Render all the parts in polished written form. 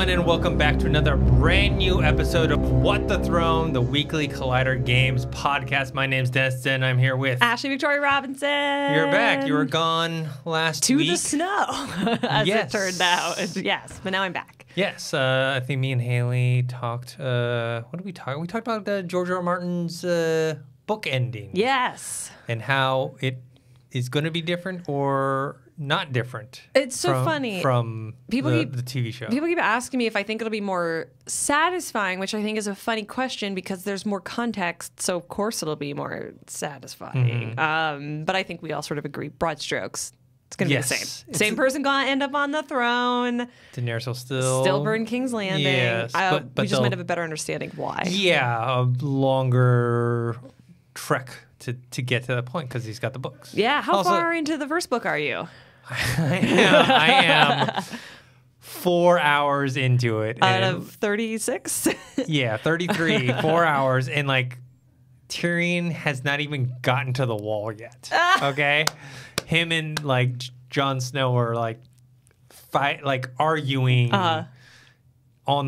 everyone, and welcome back to another brand new episode of What the Throne, the weekly Collider Games podcast. My name's Dennis, and I'm here with Ashley Victoria Robinson. You're back. You were gone last week. To the snow, as yes. It turned out. Yes, but now I'm back. Yes, I think me and Haley talked, what did we talk? We talked about George R. R. Martin's book ending. Yes. And how it is going to be different or... not different. It's so funny. From the TV show. People keep asking me if I think it'll be more satisfying, which I think is a funny question because there's more context, so of course it'll be more satisfying. Mm-hmm. But I think we all sort of agree, broad strokes. It's going to be the same. Same person going to end up on the throne. Daenerys will still burn King's Landing. Yes, but we just might have a better understanding why. Yeah, a longer trek to get to that point because he's got the books. Yeah, how far into the first book are you? I am 4 hours into it. Out of 36? Yeah, 33, 4 hours. And, like, Tyrion has not even gotten to the wall yet, okay? Him and, like, Jon Snow are, like, arguing on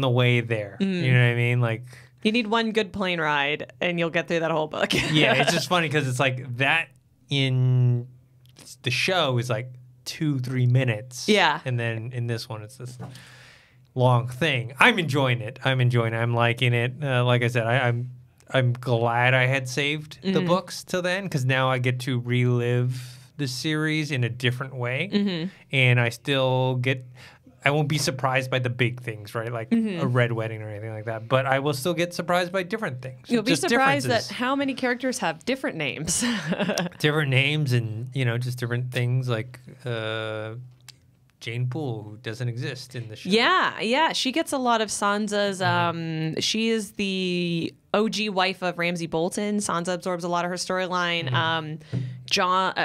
the way there. Mm. You know what I mean? Like... you need one good plane ride, and you'll get through that whole book. Yeah, it's just funny because it's, like, that in... the show is like 2-3 minutes. Yeah. And then in this one, it's this long thing. I'm enjoying it. I'm liking it. Like I said, I'm glad I had saved the books till then because now I get to relive the series in a different way. Mm-hmm. And I still get... I won't be surprised by the big things, right? Like a red wedding or anything like that. But I will still get surprised by different things. You'll just be surprised at how many characters have different names. Different names and, you know, just different things like Jeyne Poole, who doesn't exist in the show. Yeah, yeah. She gets a lot of Sansa's... she is the OG wife of Ramsay Bolton. Sansa absorbs a lot of her storyline.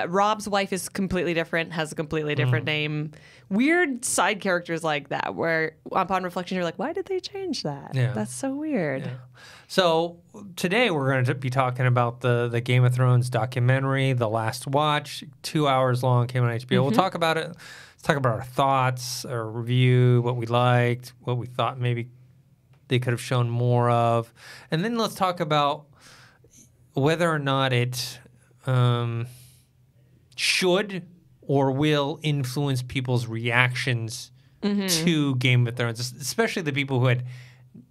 Rob's wife is completely different, has a completely different name. Weird side characters like that where upon reflection you're like, why did they change that? Yeah. That's so weird. Yeah. So today we're going to be talking about the Game of Thrones documentary, The Last Watch, 2 hours long, came on HBO. We'll talk about it. Let's talk about our thoughts, our review, what we liked, what we thought maybe they could have shown more of. And then let's talk about whether or not it... should or will influence people's reactions to Game of Thrones, especially the people who had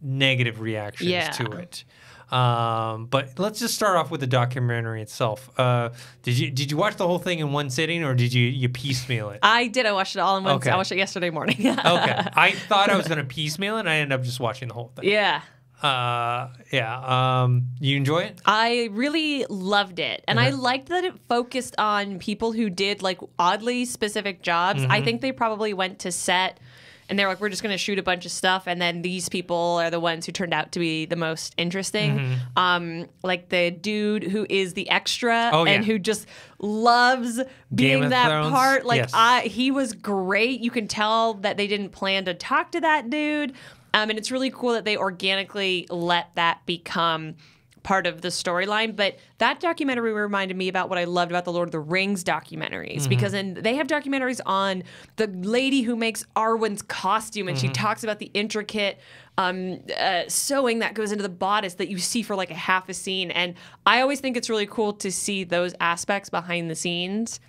negative reactions to it. But let's just start off with the documentary itself. Did you watch the whole thing in one sitting, or did you piecemeal it? I did. I watched it all in one. Okay. I watched it yesterday morning. Okay. I thought I was going to piecemeal it, and I ended up just watching the whole thing. Yeah. You enjoy it? I really loved it. And I liked that it focused on people who did, like, oddly specific jobs. I think they probably went to set and they're like, we're just going to shoot a bunch of stuff. And then these people are the ones who turned out to be the most interesting. Like the dude who is the extra and who just loves being that part. Like he was great. You can tell that they didn't plan to talk to that dude. And it's really cool that they organically let that become part of the storyline. But that documentary reminded me about what I loved about the Lord of the Rings documentaries. Because they have documentaries on the lady who makes Arwen's costume. And she talks about the intricate sewing that goes into the bodice that you see for like a half a scene. And I always think it's really cool to see those aspects behind the scenes.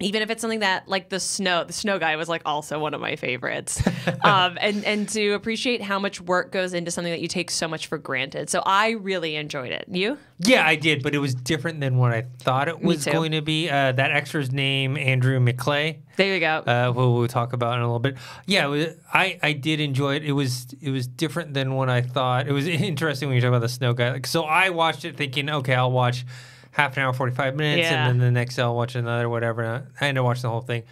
Even if it's something that, like, the snow guy was, like, also one of my favorites. And to appreciate how much work goes into something that you take so much for granted. So I really enjoyed it. You? Yeah, I did, but it was different than what I thought it was going to be. That extra's name, Andrew McClay. There you go. Who we'll talk about in a little bit. Yeah, I did enjoy it. It was different than what I thought. It was interesting when you talk about the snow guy. Like, so I watched it thinking, okay, I'll watch... half an hour, 45 minutes, and then the next day I'll watch another, whatever. I ended up watching the whole thing.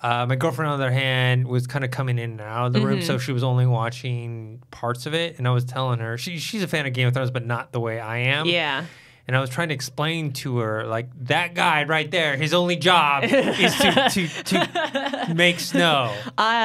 My girlfriend, on the other hand, was kind of coming in and out of the room, so she was only watching parts of it. And I was telling her, she's a fan of Game of Thrones, but not the way I am. Yeah. And I was trying to explain to her, like, that guy right there, his only job is to make snow.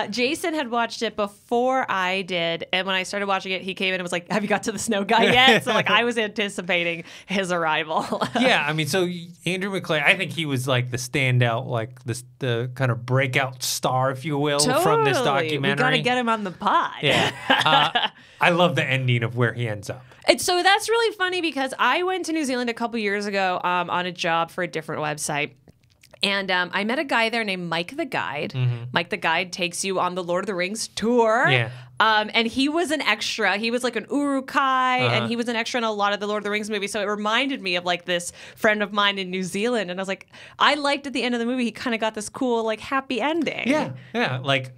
Jason had watched it before I did, and when I started watching it, he came in and was like, have you got to the snow guy yet? So, like, I was anticipating his arrival. Yeah, I mean, so Andrew McClay, I think he was, like, the standout, like, the kind of breakout star, if you will, totally. From this documentary. We got to get him on the pod. Yeah. I love the ending of where he ends up. And so that's really funny because I went to New Zealand a couple years ago on a job for a different website. And I met a guy there named Mike the Guide. Mm-hmm. Mike the Guide takes you on the Lord of the Rings tour. Yeah. And he was an extra. He was like an Uruk-hai, and he was an extra in a lot of the Lord of the Rings movies. So it reminded me of like this friend of mine in New Zealand. And I was like, I liked at the end of the movie, he kind of got this cool, like, happy ending. Yeah. Yeah. Like,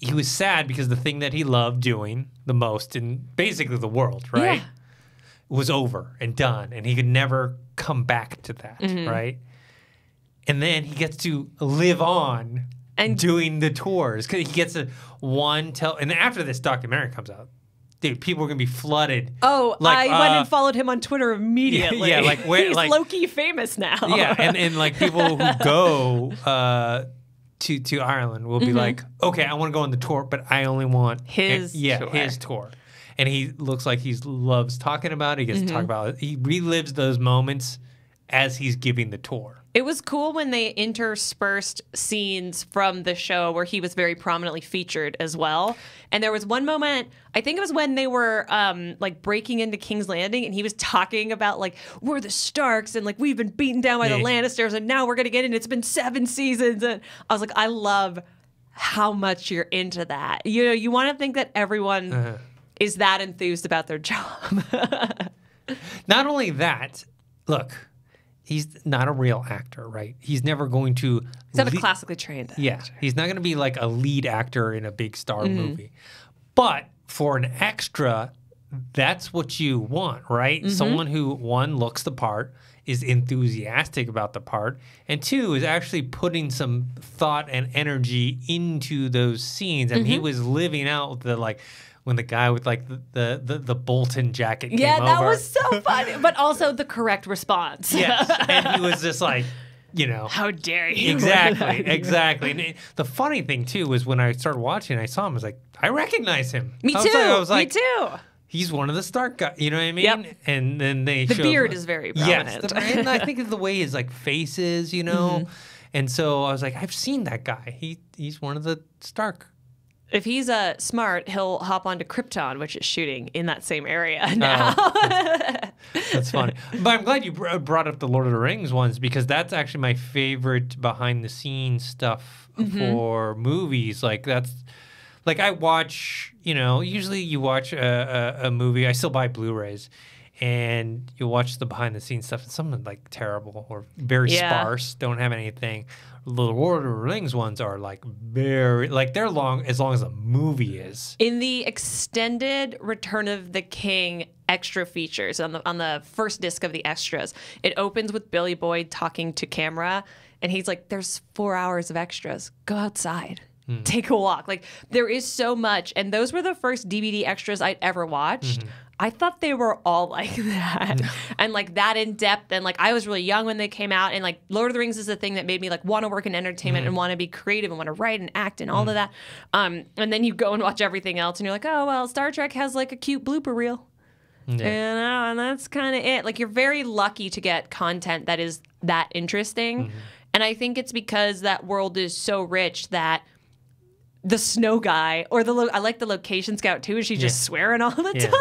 he was sad because the thing that he loved doing the most in basically the world, right, yeah. was over and done. And he could never come back to that, mm-hmm. right? And then he gets to live on and doing the tours. Because he gets a and after this documentary comes out, dude, people are going to be flooded. Oh, like, I went and followed him on Twitter immediately. Yeah, like, where, he's like, low-key famous now. Yeah, and like, people who go... To Ireland will be mm-hmm. like, okay, I want to go on the tour, but I only want his tour. And he looks like he loves talking about it. He gets mm-hmm. to talk about it. He relives those moments as he's giving the tour. It was cool when they interspersed scenes from the show where he was very prominently featured as well. And there was one moment, I think it was when they were like breaking into King's Landing, and he was talking about like, we're the Starks and like we've been beaten down by the Lannisters and now we're gonna get in. It's been 7 seasons. And I was like, I love how much you're into that. You know, you want to think that everyone is that enthused about their job. Not only that, look. He's not a real actor, right? He's never going to... He's not a classically trained actor. Yeah, he's not going to be like a lead actor in a big star mm-hmm. movie. But for an extra, that's what you want, right? Mm-hmm. Someone who, one, looks the part, is enthusiastic about the part, and two, is actually putting some thought and energy into those scenes. I mean, mm-hmm. he was living out the, like... When the guy with like the Bolton jacket came over. Yeah, that was so funny. But also the correct response. Yes, and he was just like, you know. How dare you. Exactly, exactly. And it, the funny thing too was when I started watching, I saw him, I was like, I recognize him. Me too, me too. He's one of the Stark guys, you know what I mean? Yep. And then they the beard is very prominent. Yes, and I think of the way his like face is, you know. Mm-hmm. And so I was like, I've seen that guy. He's one of the Stark. If he's smart, he'll hop onto Krypton, which is shooting in that same area now. That's funny. But I'm glad you brought up the Lord of the Rings ones because that's actually my favorite behind-the-scenes stuff mm-hmm. for movies. Like that's, like I watch, you know, usually you watch a movie. I still buy Blu-rays, and you watch the behind-the-scenes stuff, and some of them like terrible or very sparse, don't have anything. The Lord of the Rings ones are like very, like they're long as the movie is. In the extended Return of the King extra features on the first disc of the extras, it opens with Billy Boyd talking to camera, and he's like, "There's 4 hours of extras. Go outside, take a walk." Like there is so much, and those were the first DVD extras I'd ever watched. Mm-hmm. I thought they were all like that and like that in depth. And like, I was really young when they came out, and like Lord of the Rings is the thing that made me like want to work in entertainment and want to be creative and want to write and act and all of that. And then you go and watch everything else and you're like, oh, well, Star Trek has like a cute blooper reel. Yeah. And that's kind of it. Like you're very lucky to get content that is that interesting. Mm-hmm. And I think it's because that world is so rich that the snow guy or I like the location scout too. Is she just swearing all the time?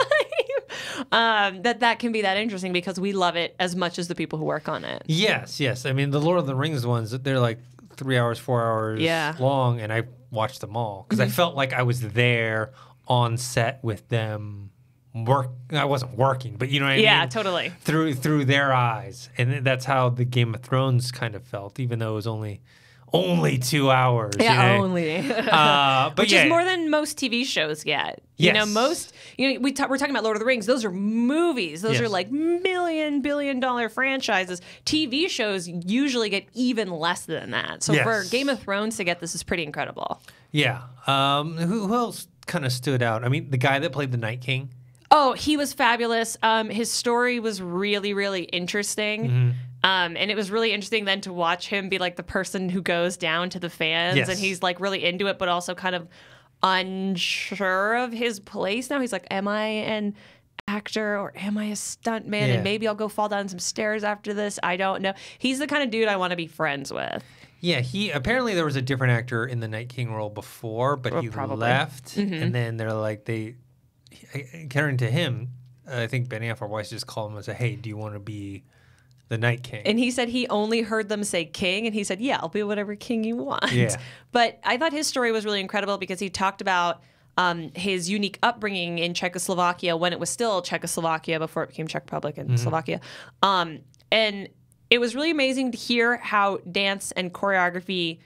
That can be that interesting because we love it as much as the people who work on it. Yes, yes. I mean, the Lord of the Rings ones, they're like 3 hours, 4 hours long, and I watched them all because I felt like I was there on set with them. I wasn't working, but you know what I mean? Yeah, totally. Through their eyes, and that's how the Game of Thrones kind of felt, even though it was only 2 hours. Yeah, you know? Only. But which is more than most TV shows get. Yes. You know, most, you know, we're talking about Lord of the Rings. Those are movies. Those are like billion dollar franchises. TV shows usually get even less than that. So for Game of Thrones to get this is pretty incredible. Yeah. Who else kind of stood out? I mean, the guy that played the Night King. Oh, he was fabulous. His story was really, really interesting. Mm-hmm. And it was really interesting then to watch him be like the person who goes down to the fans. Yes. And he's like really into it, but also kind of unsure of his place now. He's like, am I an actor or am I a stuntman? Yeah. And maybe I'll go fall down some stairs after this. I don't know. He's the kind of dude I want to be friends with. Yeah, he apparently there was a different actor in the Night King role before, but he left. Mm-hmm. And then they're like, according to him, I think Benioff or Weiss just called him and said, hey, do you want to be the Night King? And he said he only heard them say king, and he said, yeah, I'll be whatever king you want. Yeah. But I thought his story was really incredible because he talked about his unique upbringing in Czechoslovakia when it was still Czechoslovakia before it became Czech Republic and mm-hmm. Slovakia. And it was really amazing to hear how dance and choreography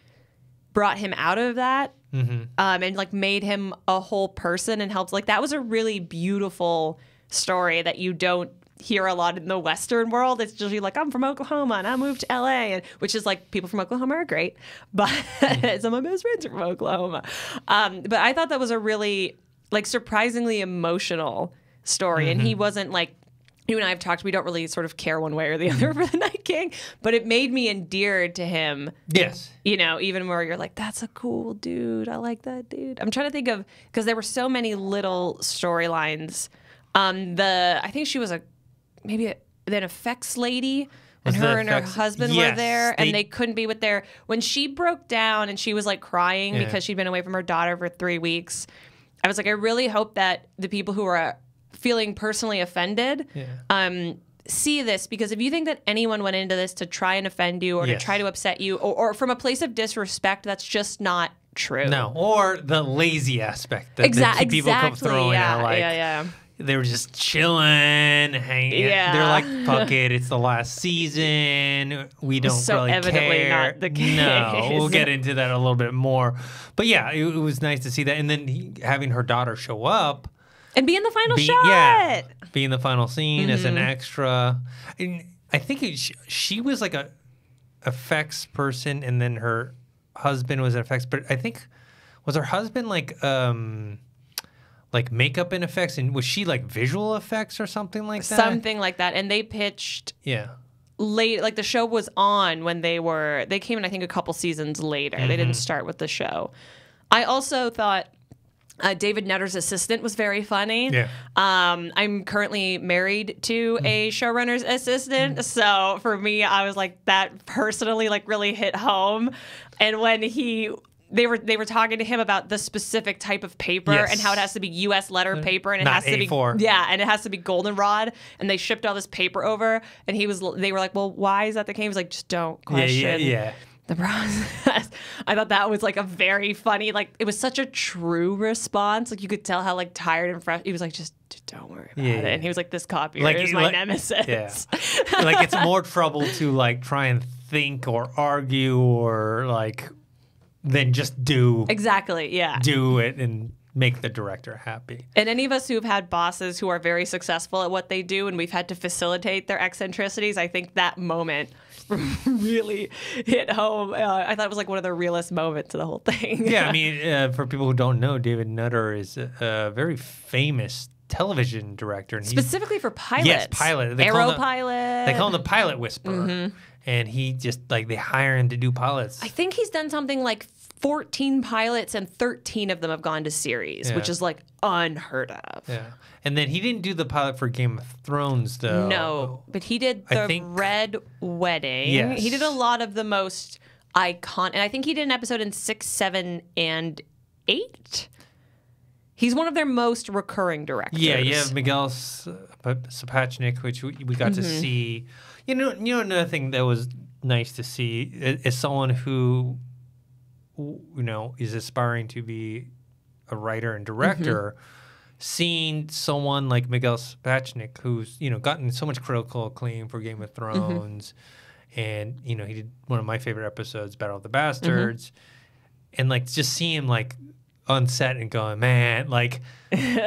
brought him out of that mm-hmm. And like made him a whole person and helped. Like that was a really beautiful story that you don't hear a lot in the Western world. It's usually like, I'm from Oklahoma and I moved to LA, and which is like people from Oklahoma are great, but some of my best friends are from Oklahoma. But I thought that was a really like surprisingly emotional story. Mm-hmm. And he wasn't like, you and I have talked, we don't really sort of care one way or the other for the Night King, but it made me endeared to him. Yes. You know, even more you're like, that's a cool dude. I like that dude. I'm trying to think of, because there were so many little storylines. I think she was an effects lady, and her and her husband were there, and they couldn't be with their, when she broke down and she was like crying because she'd been away from her daughter for 3 weeks, I was like, I really hope that the people who are feeling personally offended see this, because if you think that anyone went into this to try and offend you or to try to upset you or from a place of disrespect, that's just not true. No, or the lazy aspect that, that people come throwing out. Like, they were just chilling, hanging. Yeah. They're like, fuck it, it's the last season. We don't really care. So evidently not the case. No, we'll get into that a little bit more. But yeah, it was nice to see that. And then having her daughter show up. And be in the final shot. Yeah, be in the final scene as an extra. And I think she was like a effects person, and then her husband was an effects. But I think was her husband like makeup and effects, and was she like visual effects or something like that? Something like that. And they pitched late. Like the show was on when they came in. I think a couple seasons later. Mm-hmm. They didn't start with the show. I also thought. David Nutter's assistant was very funny. Yeah. I'm currently married to a showrunner's assistant, so for me, I was like that personally, like really hit home. And when they were talking to him about the specific type of paper and how it has to be U.S. letter paper and it has to be A4. Yeah, and it has to be goldenrod. And they shipped all this paper over, and they were like, well, why is that the case? He was like, just don't question. Yeah. The process. I thought that was like a very funny, like it was such a true response. Like you could tell how like tired and fresh. He was like, just don't worry about it. And he was like, this copy like, is my nemesis. Yeah. Like it's more trouble to like try and think or argue or like than just do. Exactly. Yeah. Do it and make the director happy. And any of us who've had bosses who are very successful at what they do and we've had to facilitate their eccentricities, I think that moment really hit home. I thought it was like one of the realest moments of the whole thing. Yeah, I mean, for people who don't know, David Nutter is a very famous television director. And specifically for pilots. Yes, pilot. Aeropilot. They call him the pilot whisperer. Mm-hmm. And he just, like, they hire him to do pilots. I think he's done something like 14 pilots and 13 of them have gone to series, which is like unheard of. Yeah. And then he didn't do the pilot for Game of Thrones though. No, but he did the Red Wedding. Yes. He did a lot of the most iconic, and I think he did an episode in 6, 7, and 8. He's one of their most recurring directors. Yeah, you have Miguel Sapochnik, which we got to see. You know another thing that was nice to see is someone who is aspiring to be a writer and director, seeing someone like Miguel Sapochnik, who's, gotten so much critical acclaim for Game of Thrones. And, he did one of my favorite episodes, Battle of the Bastards. And, like, just see him, like, on set and going, man, like,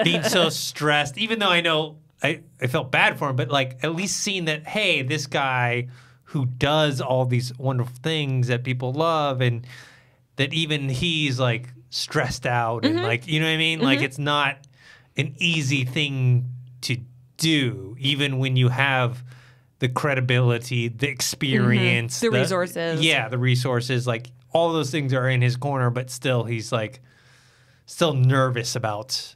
being so stressed. Even though I know I felt bad for him, but, like, at least seeing that, hey, this guy who does all these wonderful things that people love and that even he's like stressed out and like, you know what I mean? Like it's not an easy thing to do, even when you have the credibility, the experience, the resources. Yeah, the resources. Like, all those things are in his corner, but still he's like still nervous about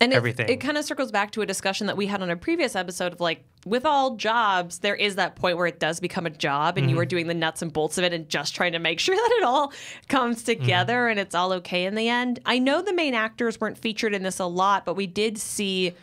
everything. It kind of circles back to a discussion that we had on a previous episode of, like, with all jobs, there is that point where it does become a job and you are doing the nuts and bolts of it and just trying to make sure that it all comes together and it's all okay in the end. I know the main actors weren't featured in this a lot, but we did see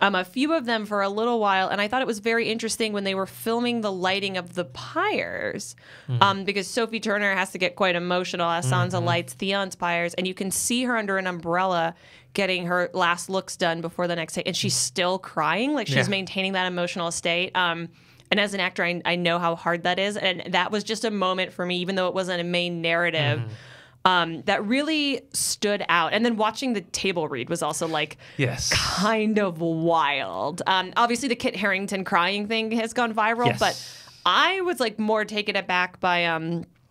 a few of them for a little while, and I thought it was very interesting when they were filming the lighting of the pyres, because Sophie Turner has to get quite emotional as Sansa lights Theon's pyres, and you can see her under an umbrella getting her last looks done before the next day, and she's still crying, like she's maintaining that emotional state. And as an actor, I know how hard that is, and that was just a moment for me, even though it wasn't a main narrative, that really stood out. And then watching the table read was also, like, kind of wild. Obviously the Kit Harington crying thing has gone viral, but I was, like, more taken aback by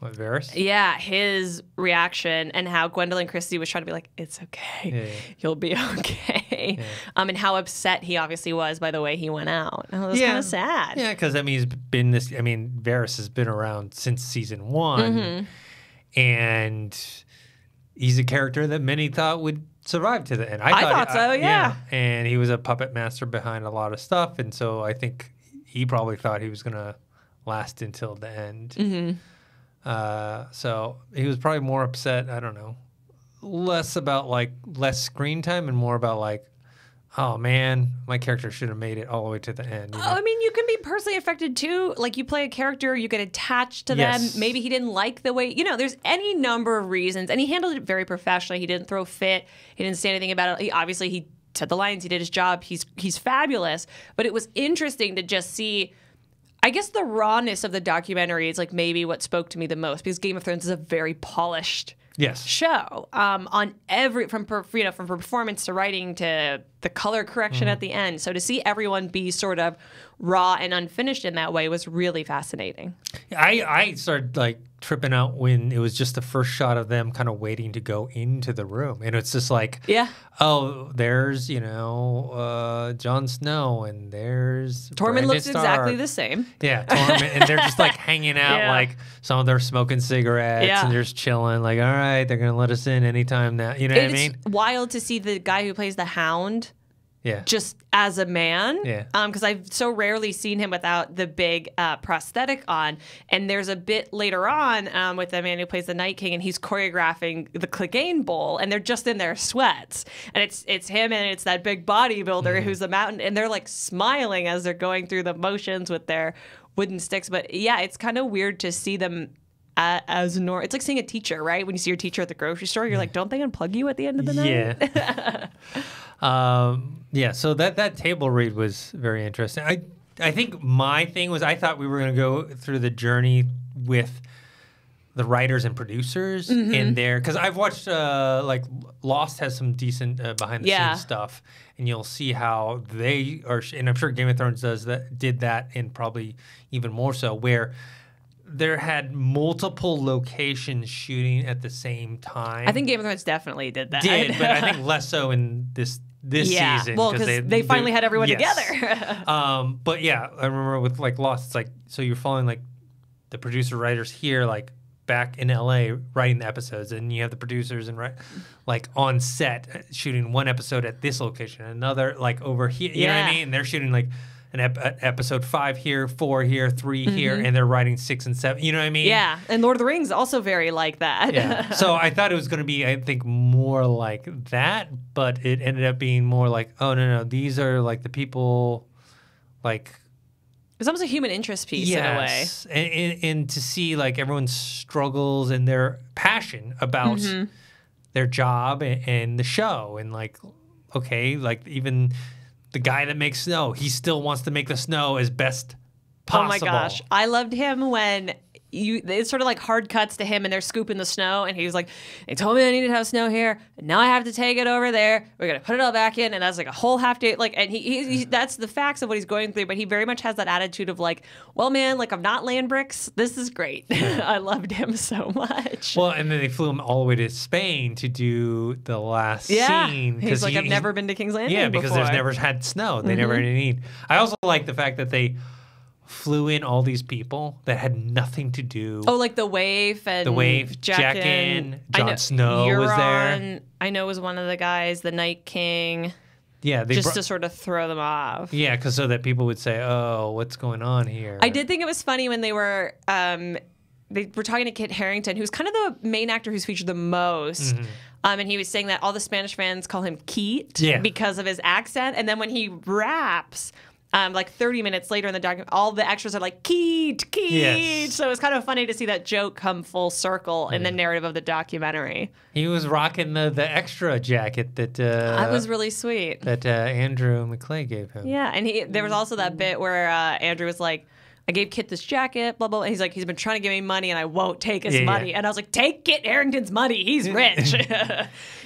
Varys? Yeah, his reaction and how Gwendolyn Christie was trying to be like, it's okay, you'll be okay. And how upset he obviously was by the way he went out. And it was kind of sad. Yeah, because, I mean, he's been this, I mean, Varys has been around since season one, and he's a character that many thought would survive to the end. I thought so, yeah. And he was a puppet master behind a lot of stuff, and so I think he probably thought he was going to last until the end. So he was probably more upset, I don't know, less about, like, less screen time and more about, like, oh man, my character should have made it all the way to the end. You know? I mean, you can be personally affected too. Like, you play a character, you get attached to them. Maybe he didn't like the way, you know, there's any number of reasons, and he handled it very professionally. He didn't throw fit. He didn't say anything about it. He, obviously he said the lines, he did his job. He's fabulous, but it was interesting to just see, I guess, the rawness of the documentary is, like, maybe what spoke to me the most, because Game of Thrones is a very polished show, on every, from performance to writing to the color correction at the end. So to see everyone be sort of raw and unfinished in that way was really fascinating. I started, like, tripping out when it was just the first shot of them kind of waiting to go into the room, and it's just like, oh, there's, you know, Jon Snow, and there's Tormund looks exactly the same. Yeah, Tormund, and they're just, like, hanging out, like, some of them smoking cigarettes and they're just chilling, like, all right, they're gonna let us in anytime now. You know what I mean? It's wild to see the guy who plays the Hound. Just as a man. Because I've so rarely seen him without the big prosthetic on. And there's a bit later on with the man who plays the Night King, and he's choreographing the Clegane Bowl, and they're just in their sweats. And it's him, and it's that big bodybuilder who's the mountain, and they're, like, smiling as they're going through the motions with their wooden sticks. But yeah, it's kind of weird to see them as normal. It's like seeing a teacher, right? When you see your teacher at the grocery store, you're like, don't they unplug you at the end of the night? Yeah. Yeah, so that table read was very interesting. I think my thing was, I thought we were going to go through the journey with the writers and producers in there, because I've watched like Lost has some decent behind the scenes stuff, and you'll see how they are, and I'm sure Game of Thrones does that, did that, and probably even more so, where there had multiple locations shooting at the same time. I think Game of Thrones definitely did that. But I think less so in this season. Well, because they finally had everyone together. But yeah, I remember with, like, Lost, it's like, so you're following, like, the producer writers here, like, back in LA writing the episodes, and you have the producers and like on set shooting one episode at this location, another, like, over here. You know what I mean? And they're shooting, like, an episode 5 here, 4 here, 3 here, and they're writing 6 and 7. You know what I mean? Yeah, and Lord of the Rings also very like that. So I thought it was going to be, I think, more like that, but it ended up being more like, oh, no, these are, like, the people, like... It's almost a human interest piece in a way. And to see, like, everyone's struggles and their passion about their job and the show, and, like, okay, like, even... The guy that makes snow, he still wants to make the snow as best possible. Oh my gosh. I loved him when it's sort of like hard cuts to him and they're scooping the snow and he's like, they told me I needed to have snow here, and now I have to take it over there, we're gonna put it all back in, and that's like a whole half day, like, and he that's the facts of what he's going through, but he very much has that attitude of like, well man, like I'm not laying bricks, this is great. I loved him so much. Well, and then they flew him all the way to Spain to do the last scene. He's like, I've never been to King's Landing before. Because there's never had snow, they never had any need. I also like the fact that they flew in all these people that had nothing to do. Oh, like the Waif and Jaqen. Jon Snow was there. I know was one of the guys, the Night King. Yeah, they just to sort of throw them off. Yeah, because so that people would say, "Oh, what's going on here?" I did think it was funny when they were talking to Kit Harington, who's kind of the main actor who's featured the most. And he was saying that all the Spanish fans call him Keat because of his accent. And then when he raps, like 30 minutes later in the document, all the extras are like, Keat, Keat. Yes. So it was kind of funny to see that joke come full circle in the narrative of the documentary. He was rocking the extra jacket that... that was really sweet. That Andrew McClay gave him. Yeah, and there was also that bit where Andrew was like, I gave Kit this jacket, blah, blah, blah. He's like, he's been trying to give me money and I won't take his money. And I was like, take Kit Harington's money. He's rich.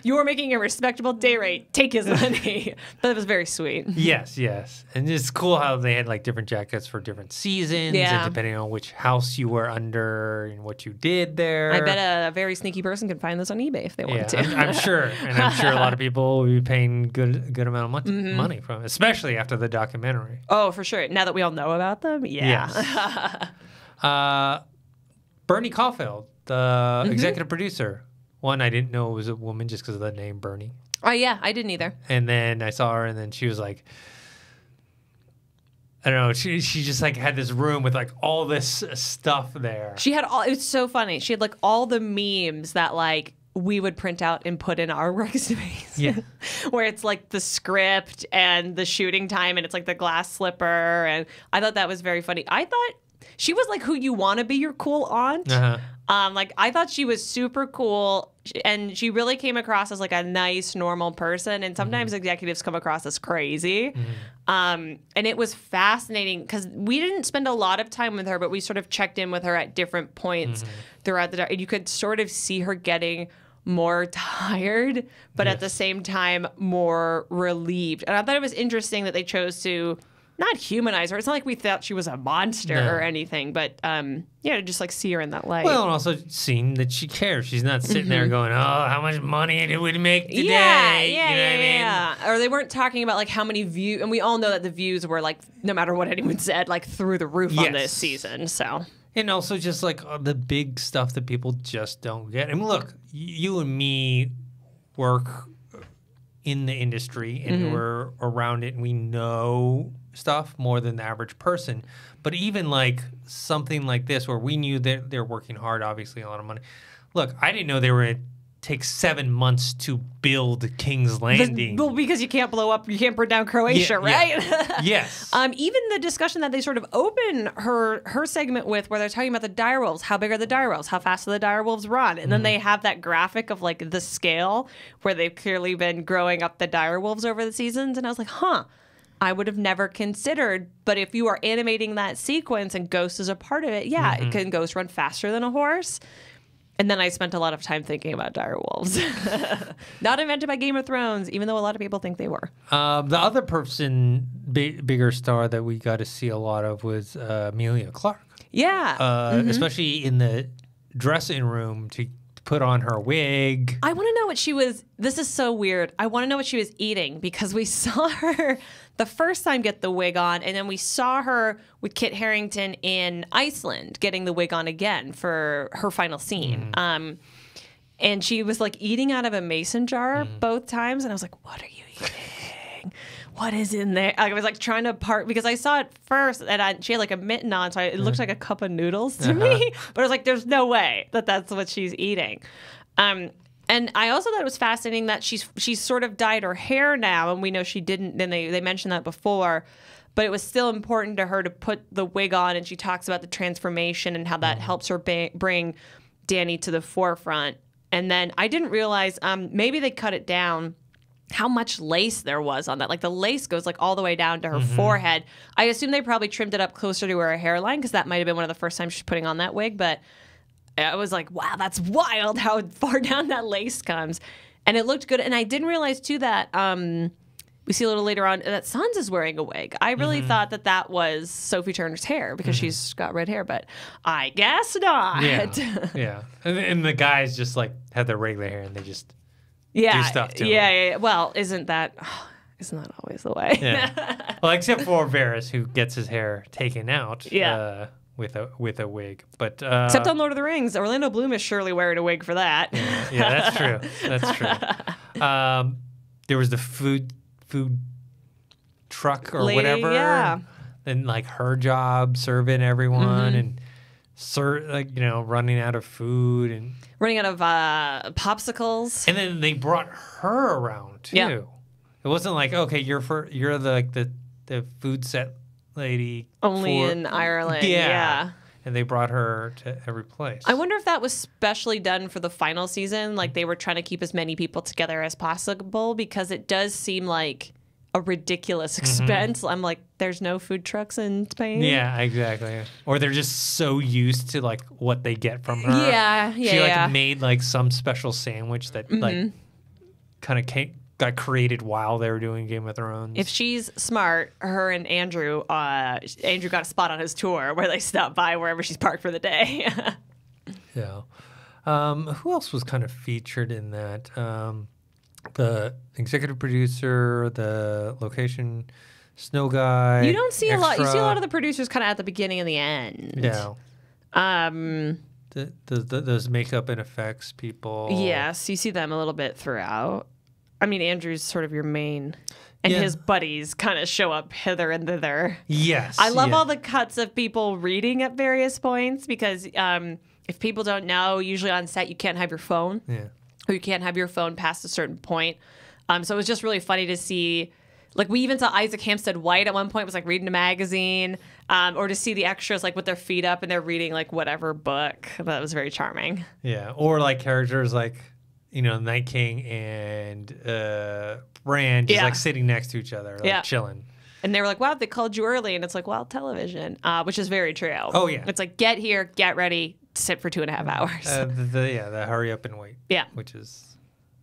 You're making a respectable day rate. Take his money. But it was very sweet. Yes, yes. And it's cool how they had like different jackets for different seasons and depending on which house you were under and what you did there. I bet a very sneaky person could find this on eBay if they wanted to. I'm sure. And I'm sure a lot of people will be paying good amount of money, from it, especially after the documentary. Oh, for sure. Now that we all know about them. Yeah. Bernie Caulfield, the executive producer. One, I didn't know it was a woman just because of the name Bernie. Oh, yeah, I didn't either. And then I saw her, and then she was like, I don't know, she just like had this room with like all this stuff there. She had all, it's so funny. She had like all the memes that like we would print out and put in our workspace. Yeah. Where it's like the script and the shooting time and it's like the glass slipper. And I thought that was very funny. I thought she was like who you want to be your cool aunt. Like I thought she was super cool and she really came across as like a nice, normal person. And sometimes executives come across as crazy. And it was fascinating because we didn't spend a lot of time with her, but we sort of checked in with her at different points throughout the day. And you could sort of see her getting more tired, but at the same time, more relieved. And I thought it was interesting that they chose to not humanize her. It's not like we thought she was a monster or anything, but yeah, just like see her in that light. Well, and also seeing that she cares. She's not sitting there going, oh, how much money did we make today? Yeah, yeah, you know what I mean? Or they weren't talking about like how many views, and we all know that the views were like, no matter what anyone said, like through the roof on this season, so. And also just like the big stuff that people just don't get. I mean, look, you and me work in the industry and we're around it and we know stuff more than the average person. But even like something like this where we knew that they're working hard, obviously a lot of money. Look, I didn't know they were going to take 7 months to build King's Landing. Well, because you can't blow up, you can't burn down Croatia, right? Yeah. Yes. Even the discussion that they sort of open her segment with, where they're talking about the direwolves, how big are the direwolves, how fast do the direwolves run, and then they have that graphic of like the scale where they've clearly been growing up the direwolves over the seasons, and I was like, huh. I would have never considered, but if you are animating that sequence and Ghost is a part of it, yeah, can Ghost run faster than a horse? And then I spent a lot of time thinking about direwolves. Not invented by Game of Thrones, even though a lot of people think they were. The other person, bigger star that we got to see a lot of was Emilia Clarke. Yeah. Especially in the dressing room to put on her wig. I want to know what she was, this is so weird, I want to know what she was eating because we saw her the first time get the wig on, and then we saw her with Kit Harington in Iceland getting the wig on again for her final scene. And she was like eating out of a mason jar both times, and I was like, what are you eating? What is in there? I was like trying to part because I saw it first and she had like a mitten on, so it looked like a cup of noodles to me. But I was like, there's no way that that's what she's eating. And I also thought it was fascinating that she's sort of dyed her hair now, and we know she didn't. Then they mentioned that before, but it was still important to her to put the wig on, and she talks about the transformation and how that helps her bring Dany to the forefront. And then I didn't realize maybe they cut it down how much lace there was on that. Like the lace goes like all the way down to her forehead. I assume they probably trimmed it up closer to her hairline because that might have been one of the first times she's putting on that wig. But I was like, wow, that's wild how far down that lace comes. And it looked good. And I didn't realize too that we see a little later on that Sansa's wearing a wig. I really thought that that was Sophie Turner's hair because she's got red hair, but I guess not. Yeah, yeah. And the guys just like have their regular hair and they just do stuff to them. Well, isn't that always the way? Yeah. Well, except for Varys, who gets his hair taken out. Yeah. With a wig, but except on Lord of the Rings, Orlando Bloom is surely wearing a wig for that. Yeah, that's true. That's true. There was the food truck or whatever, and like her job serving everyone and like running out of food and running out of popsicles. And then they brought her around too. Yeah. It wasn't like okay, you're the food set lady only in Ireland. Yeah. And they brought her to every place. I wonder if that was specially done for the final season. Like they were trying to keep as many people together as possible because it does seem like a ridiculous expense. I'm like, there's no food trucks in Spain. Yeah, exactly. Or they're just so used to like what they get from her. Yeah, yeah. She like made like some special sandwich that like kind of got created while they were doing Game of Thrones. If she's smart, her and Andrew got a spot on his tour where they stopped by wherever she's parked for the day. Yeah. Who else was kind of featured in that? The executive producer, the location snow guy. You don't see a lot. You see a lot of the producers kind of at the beginning and the end. Yeah. Those makeup and effects people. Yes, you see them a little bit throughout. I mean, Andrew's sort of your main, and his buddies kind of show up hither and thither. Yes. I love all the cuts of people reading at various points because if people don't know, usually on set you can't have your phone. Yeah. Or you can't have your phone past a certain point. So it was just really funny to see. Like, we even saw Isaac Hampstead White at one point was, like, reading a magazine. Or to see the extras, like, with their feet up and they're reading, like, whatever book. That was very charming. Yeah. Or, like, characters like... you know, Night King and Bran just like sitting next to each other, like chilling. And they were like, wow, they called you early. And it's like, well, television, which is very true. Oh, yeah. It's like, get here, get ready, sit for 2.5 hours. The hurry up and wait. Yeah. Which is,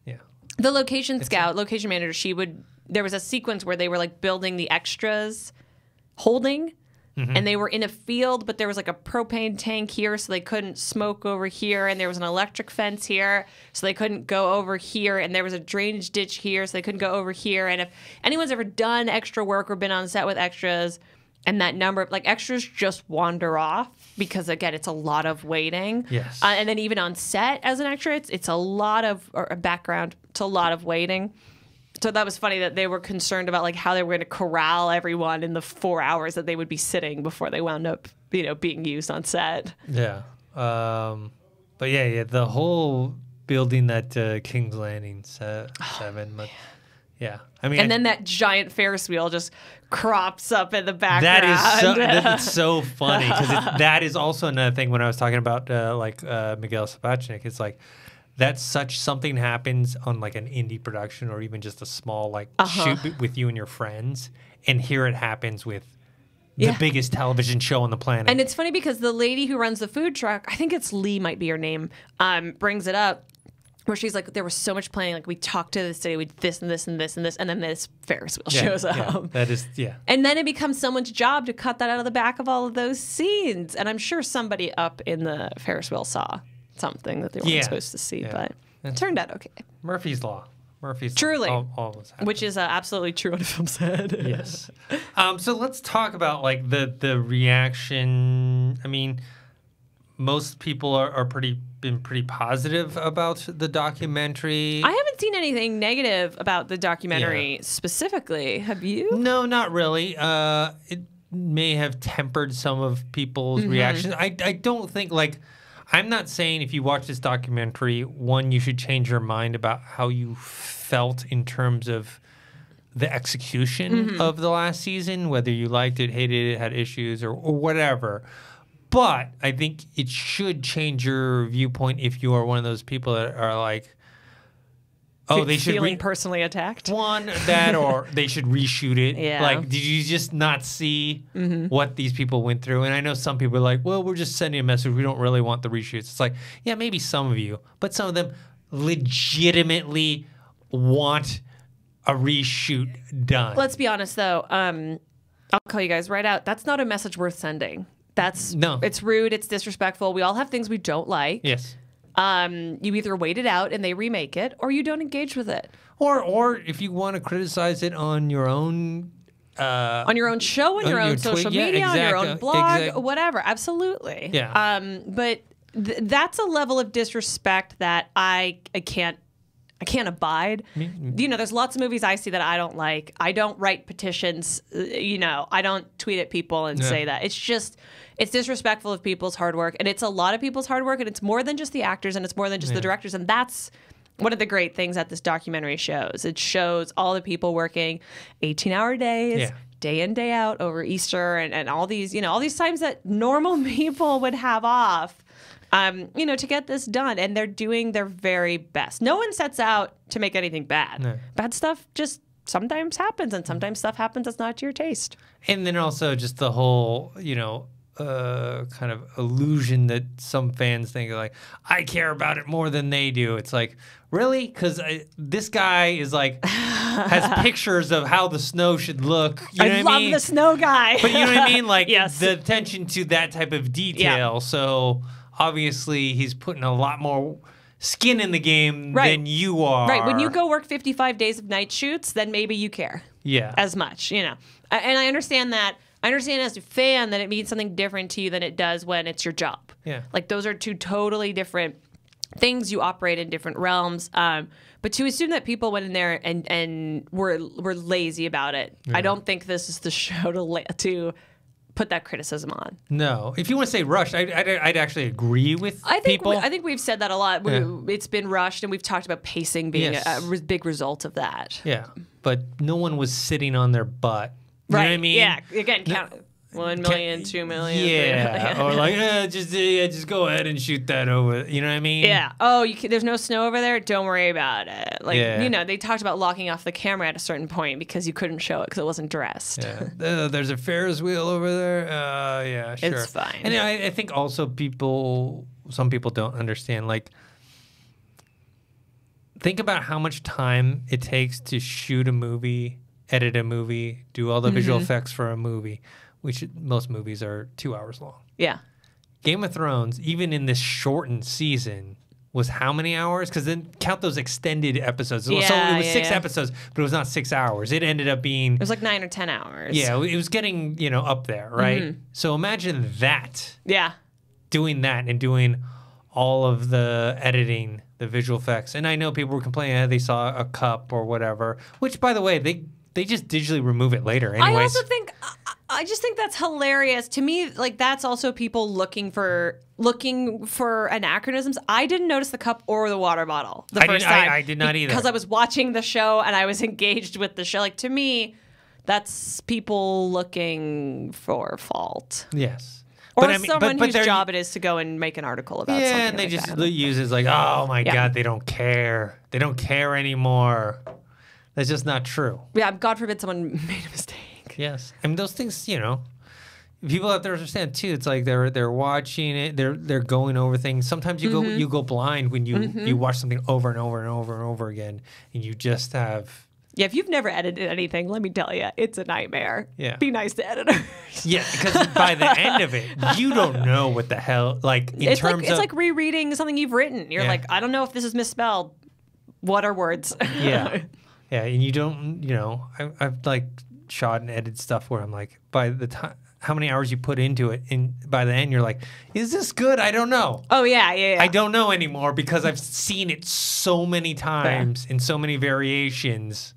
yeah. The location scout, location manager, she would, there was a sequence where they were like building the extras, holding. And they were in a field, but there was like a propane tank here, so they couldn't smoke over here. And there was an electric fence here, so they couldn't go over here. And there was a drainage ditch here, so they couldn't go over here. And if anyone's ever done extra work or been on set with extras, and that number, like extras just wander off because, again, it's a lot of waiting. Yes. And then even on set as an extra, it's a lot of background. It's a lot of waiting. So that was funny that they were concerned about like how they were going to corral everyone in the 4 hours that they would be sitting before they wound up, you know, being used on set. Yeah. But yeah, the whole building that King's Landing set, yeah. I mean, and then that giant Ferris wheel just crops up in the background. That is so funny because that is also another thing when I was talking about Miguel Sapochnik. It's like, that's such something happens on like an indie production or even just a small like shoot with you and your friends, and here it happens with the biggest television show on the planet. And it's funny because the lady who runs the food truck, I think it's Lee might be her name, brings it up where she's like, there was so much planning, like we talked to the city, we did this and this and this and this, and then this Ferris wheel shows up. Yeah, that is, and then it becomes someone's job to cut that out of the back of all of those scenes, and I'm sure somebody up in the Ferris wheel saw something that they weren't supposed to see, but it turned out okay. Murphy's Law. Murphy's Law. Truly. Which is absolutely true on a film set. Yes. So let's talk about like the reaction. I mean, most people are been pretty positive about the documentary. I haven't seen anything negative about the documentary specifically. Have you? No, not really. It may have tempered some of people's reactions. I don't think like... I'm not saying if you watch this documentary, one, you should change your mind about how you felt in terms of the execution of the last season, whether you liked it, hated it, had issues, or whatever. But I think it should change your viewpoint if you are one of those people that are like, Oh, they should feeling personally attacked. One that, or they should reshoot it. Yeah. Like, did you just not see what these people went through? And I know some people are like, "Well, we're just sending a message. We don't really want the reshoots." It's like, yeah, maybe some of you, but some of them legitimately want a reshoot done. Let's be honest, though. I'll call you guys right out. That's not a message worth sending. That's no. It's rude. It's disrespectful. We all have things we don't like. Yes. You either wait it out and they remake it, or you don't engage with it. Or if you want to criticize it on your own show, on your own social media, yeah, exactly, on your own blog, exactly, whatever. Absolutely. Yeah. But that's a level of disrespect that I can't abide. You know, there's lots of movies I see that I don't like. I don't write petitions. You know, I don't tweet at people and say that. It's just, it's disrespectful of people's hard work, and it's a lot of people's hard work, and it's more than just the actors, and it's more than just the directors, and that's one of the great things that this documentary shows. It shows all the people working 18-hour days, day in, day out, over Easter, and all these, you know, all these times that normal people would have off. You know, to get this done, and they're doing their very best. No one sets out to make anything bad. No. Bad stuff just sometimes happens, and sometimes stuff happens that's not to your taste. And then also just the whole, you know, kind of illusion that some fans think, like, I care about it more than they do. It's like, really? Because this guy is like, has pictures of how the snow should look. You know what I mean? The snow guy. But you know what I mean? Like, the attention to that type of detail. Yeah. So obviously, he's putting a lot more skin in the game than you are. Right. When you go work 55 days of night shoots, then maybe you care as much, you know. And I understand that. I understand as a fan that it means something different to you than it does when it's your job. Yeah. Like, those are two totally different things. You operate in different realms. But to assume that people went in there and were lazy about it, I don't think this is the show to put that criticism on. No. If you want to say rushed, I'd actually agree with people. I think we've said that a lot. It's been rushed, and we've talked about pacing being a big result of that. Yeah. But no one was sitting on their butt. You know what I mean? Yeah. Again, count 1 million, 2 million. Yeah. 3 million. Or like, just go ahead and shoot that over. You know what I mean? Yeah. Oh, there's no snow over there? Don't worry about it. Like, you know, they talked about locking off the camera at a certain point because you couldn't show it because it wasn't dressed. Yeah. There's a Ferris wheel over there. Yeah, sure. It's fine. And I think also some people don't understand, like, think about how much time it takes to shoot a movie, edit a movie, do all the visual effects for a movie, which most movies are 2 hours long. Yeah. Game of Thrones, even in this shortened season, was how many hours? Because then count those extended episodes. Yeah, so it was six episodes, but it was not 6 hours. It ended up being... It was like 9 or 10 hours. Yeah, it was getting, you know, up there, right? So imagine that. Yeah. Doing that and doing all of the editing, the visual effects. And I know people were complaining that they saw a cup or whatever, which, by the way, they just digitally remove it later anyways. I just think that's hilarious. To me, like, that's also people looking for anachronisms. I didn't notice the cup or the water bottle the first time. I did not either. Because I was watching the show and I was engaged with the show. Like, to me, that's people looking for fault. Yes. Or someone whose job it is to go and make an article about something. Yeah, and they just use it like, oh my God, they don't care. They don't care anymore. That's just not true. Yeah, God forbid someone made a mistake. Yes. I mean, those things, you know, people out there understand too. It's like they're watching it, they're going over things. Sometimes you go blind when you watch something over and over and over and over again, and you just have... Yeah, if you've never edited anything, let me tell you, it's a nightmare. Yeah. Be nice to editors. Yeah, because by the end of it, you don't know what the hell, like, it's like rereading something you've written. You're like, I don't know if this is misspelled. What are words? Yeah. Yeah, and you don't, you know, I've like shot and edited stuff where I'm like, by the time, how many hours you put into it, and by the end you're like, is this good? I don't know. Oh, yeah. I don't know anymore because I've seen it so many times in so many variations.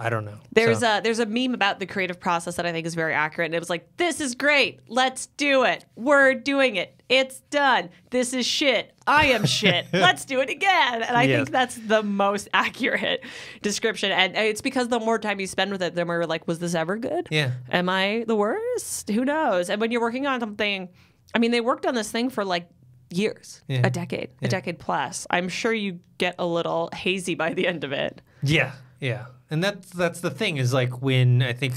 I don't know. There's a meme about the creative process that I think is very accurate, and it was like, this is great. Let's do it. We're doing it. It's done. This is shit. I am shit. Let's do it again. And I think that's the most accurate description. And it's because the more time you spend with it, the more you're like, was this ever good? Yeah. Am I the worst? Who knows? And when you're working on something, I mean, they worked on this thing for like years, a decade, a decade plus. I'm sure you get a little hazy by the end of it. Yeah, yeah. And that's the thing is like when I think,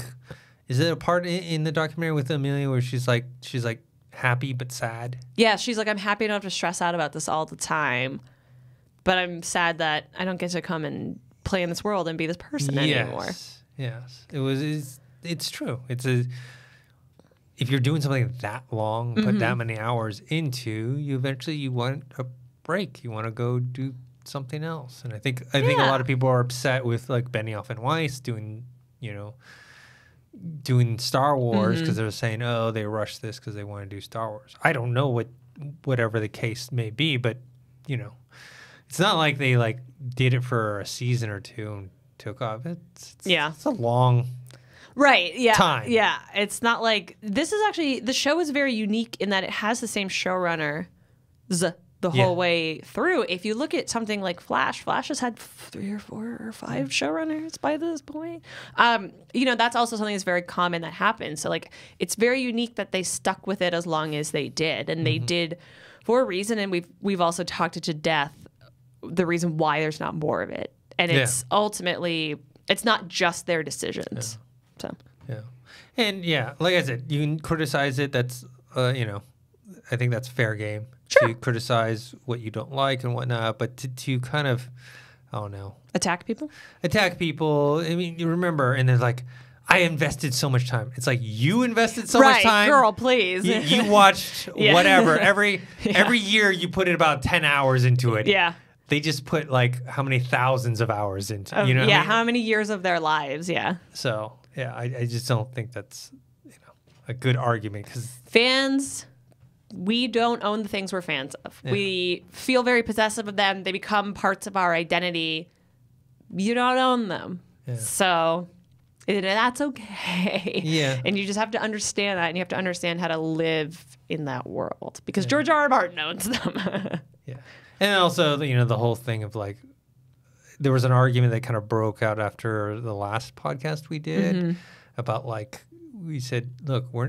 is it a part in the documentary with Amelia where she's like happy but sad? Yeah, she's like, I'm happy I don't have to stress out about this all the time, but I'm sad that I don't get to come and play in this world and be this person anymore. Yes, it's true. It's a, if you're doing something that long, put that many hours into, you eventually want a break. You want to go do something else. And I think a lot of people are upset with like Benioff and Weiss doing, you know, doing Star Wars because they're saying, oh, they rushed this because they want to do Star Wars. I don't know whatever the case may be, but you know, it's not like they like did it for a season or two and took off. It's a long time. Yeah, it's not like this is actually, the show is very unique in that it has the same showrunners the whole way through. If you look at something like Flash has had 3 or 4 or 5 showrunners by this point. You know, that's also something that's very common that happens. So like, it's very unique that they stuck with it as long as they did, and they did for a reason. And we've also talked it to death, the reason why there's not more of it. And it's ultimately, it's not just their decisions. Yeah. So and like I said, you can criticize it. That's you know, I think that's fair game. Sure. To criticize what you don't like and whatnot, but to kind of, I don't know, attack people. I mean, you remember, and they're like, I invested so much time. It's like, you invested so much time, girl. Please, you watched whatever every year. You put in about 10 hours into it. Yeah. They just put like how many thousands of hours into you know. Yeah, I mean? How many years of their lives? Yeah. So yeah, I just don't think that's, you know, a good argument, because fans, we don't own the things we're fans of. Yeah. We feel very possessive of them. They become parts of our identity. You don't own them, so that's okay. Yeah. And you just have to understand that, and you have to understand how to live in that world, because George R. R. Martin owns them. Yeah. And also, you know, the whole thing of like, there was an argument that kind of broke out after the last podcast we did about like, we said, look, we're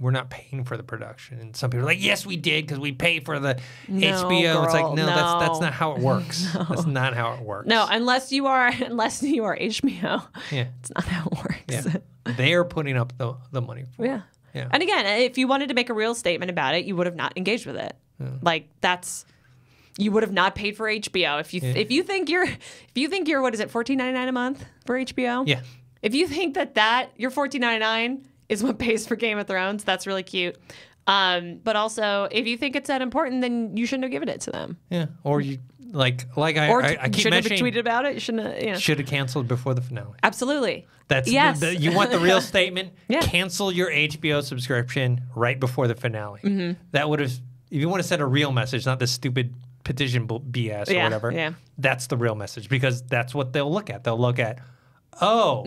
not paying for the production, and some people are like, yes, we did because we paid for the HBO. Girl, it's like, no, that's not how it works. No. That's not how it works. No, unless you are HBO, it's not how it works. Yeah. They are putting up the money for it. Yeah. And again, if you wanted to make a real statement about it, you would have not engaged with it. Like, that's, you would have not paid for HBO if you if you think you're what is it, $14.99 a month for HBO? Yeah. If you think that your $14.99 is what pays for Game of Thrones, that's really cute. But also, if you think it's that important, then you shouldn't have given it to them. Yeah. Or you I keep mentioning, shouldn't have tweeted about it. You shouldn't have, you know. Should have canceled before the finale. Absolutely. That's you want the real statement? Yeah. Cancel your HBO subscription right before the finale. That would have. If you want to send a real message, not this stupid petition BS or whatever, that's the real message, because that's what they'll look at. They'll look at, oh,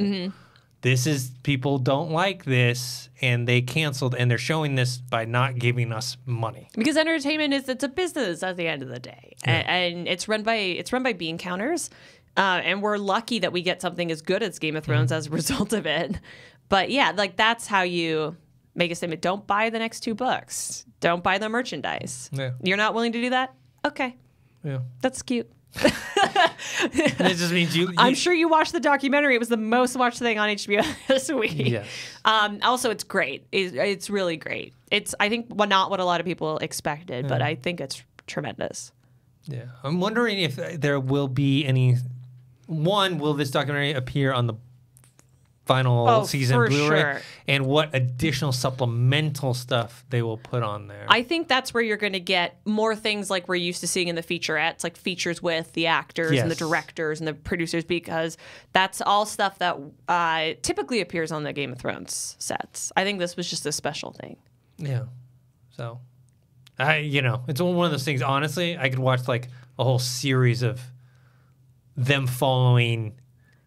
this is, people don't like this and they canceled, and they're showing this by not giving us money. Because entertainment is, it's a business at the end of the day, and it's run by bean counters, and we're lucky that we get something as good as Game of Thrones as a result of it. But yeah, like, that's how you make a statement. Don't buy the next 2 books. Don't buy the merchandise. Yeah. You're not willing to do that? Okay. Yeah. That's cute. It just means you, I'm sure you watched the documentary. It was the most watched thing on HBO this week. Yes. Also, it's great. It's really great. It's, I think, not what a lot of people expected, but I think it's tremendous. Yeah. I'm wondering if there will be any... One, will this documentary appear on the final season Blu-ray, and what additional supplemental stuff they will put on there. I think that's where you're going to get more things like we're used to seeing in the featurettes, like features with the actors and the directors and the producers, because that's all stuff that typically appears on the Game of Thrones sets. I think this was just a special thing. Yeah. So, you know, it's one of those things, honestly, I could watch like a whole series of them following...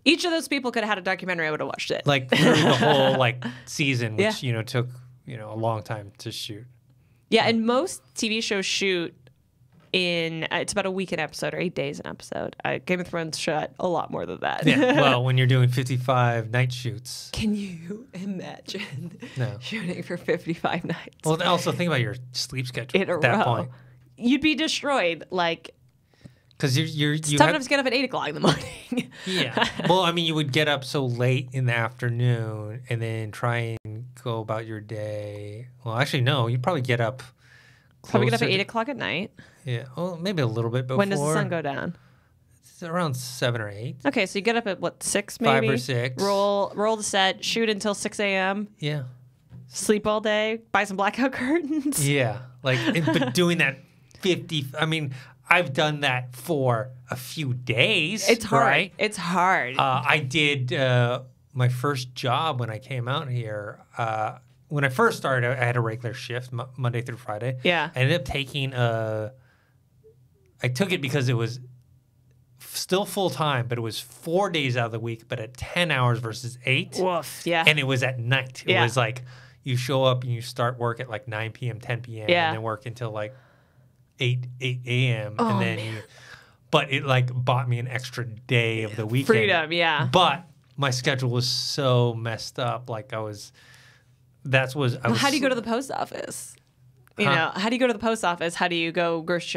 Each of those people could have had a documentary. I would have watched it. Like through the whole like season, which you know, took, you know, a long time to shoot. Yeah, and most TV shows shoot in it's about a week an episode or 8 days an episode. Game of Thrones shot a lot more than that. Yeah. Well, when you're doing 55 night shoots, can you imagine shooting for 55 nights? Well, also think about your sleep schedule in a row. At that point. You'd be destroyed, like. Because you sometimes get up at 8 o'clock in the morning. Yeah. Well, I mean, you would get up so late in the afternoon and then try and go about your day. Well, actually, no, you'd probably get up. Probably get up at 8 o'clock at night. Yeah. Well, maybe a little bit before. When does the sun go down? It's around 7 or 8. Okay, so you get up at what, 6 maybe? 5 or 6. Roll the set. Shoot until 6 a.m. Yeah. Sleep all day. Buy some blackout curtains. Yeah, like but doing that 50. I mean. I've done that for a few days. It's hard. Right? It's hard. I did my first job when I came out here. When I first started, I had a regular shift, Monday through Friday. Yeah. I ended up taking a... I took it because it was still full-time, but it was 4 days out of the week, but at 10 hours versus 8. Woof, yeah. And it was at night. It was like you show up and you start work at like 9 p.m., 10 p.m., and then work until like... 8 a.m. Oh, and then but it like bought me an extra day of the weekend. Freedom, yeah. But my schedule was so messed up. Like I was how do you go to the post office? You know, how do you go to the post office? How do you go grocery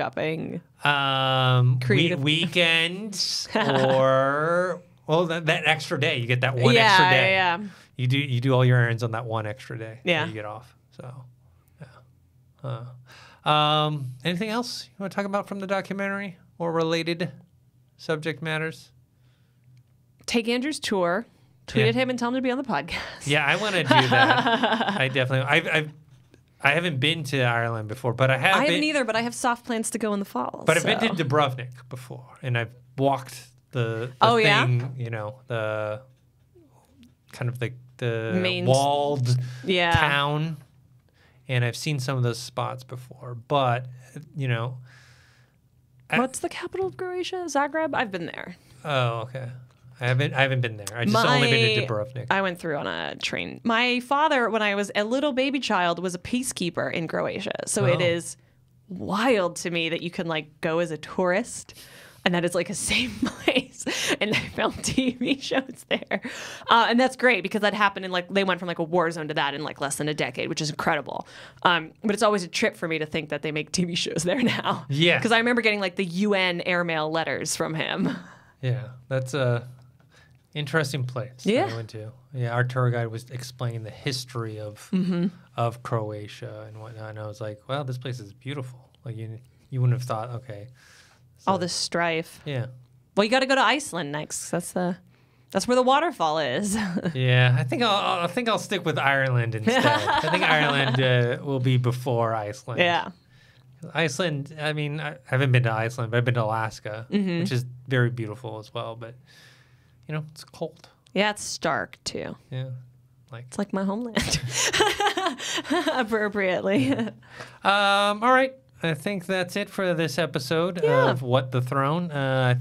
shopping? Weekends or well that extra day. You get that one extra day. Yeah, yeah. You do all your errands on that one extra day. Yeah. You get off. So yeah. Anything else you want to talk about from the documentary or related subject matters? Take Andrew's tour, tweet at him and tell him to be on the podcast. Yeah, I want to do that. I definitely, I haven't been to Ireland before, but I have. I haven't either, but I have soft plans to go in the fall. But I've been to Dubrovnik before, and I've walked the thing, you know, the kind of the main walled town. And I've seen some of those spots before, but you know, what's the capital of Croatia? Zagreb? I've been there. Oh, okay. I haven't been there. I just only been to Dubrovnik. I went through on a train. My father, when I was a little baby child, was a peacekeeper in Croatia. So it is wild to me that you can like go as a tourist, and that is like a safe place. And I filmed TV shows there. And that's great because that happened in like, they went from like a war zone to that in like less than a decade, which is incredible. But it's always a trip for me to think that they make TV shows there now. Yeah. Because I remember getting like the UN airmail letters from him. Yeah, that's a interesting place that I went to. Yeah, our tour guide was explaining the history of Croatia and whatnot. And I was like, wow, this place is beautiful. Like you wouldn't have thought, okay. All this strife. Yeah. Well, you got to go to Iceland next. That's where the waterfall is. Yeah, I think I'll stick with Ireland instead. I think Ireland will be before Iceland. Yeah. Iceland. I mean, I haven't been to Iceland, but I've been to Alaska, which is very beautiful as well. But you know, it's cold. Yeah, it's stark too. Yeah. It's like my homeland, appropriately. Yeah. All right. I think that's it for this episode of What the Throne.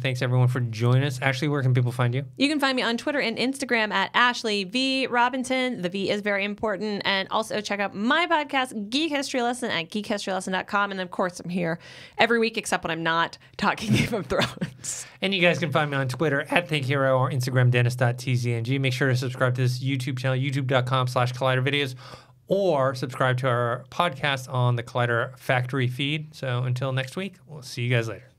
Thanks, everyone, for joining us. Ashley, where can people find you? You can find me on Twitter and Instagram at Ashley V. Robinson. The V is very important. And also check out my podcast, Geek History Lesson, at geekhistorylesson.com. And, of course, I'm here every week except when I'm not talking Game of Thrones. And you guys can find me on Twitter at ThinkHero or Instagram, Dennis.tzng. Make sure to subscribe to this YouTube channel, youtube.com/collidervideos. Or subscribe to our podcast on the Collider Factory feed. So until next week, we'll see you guys later.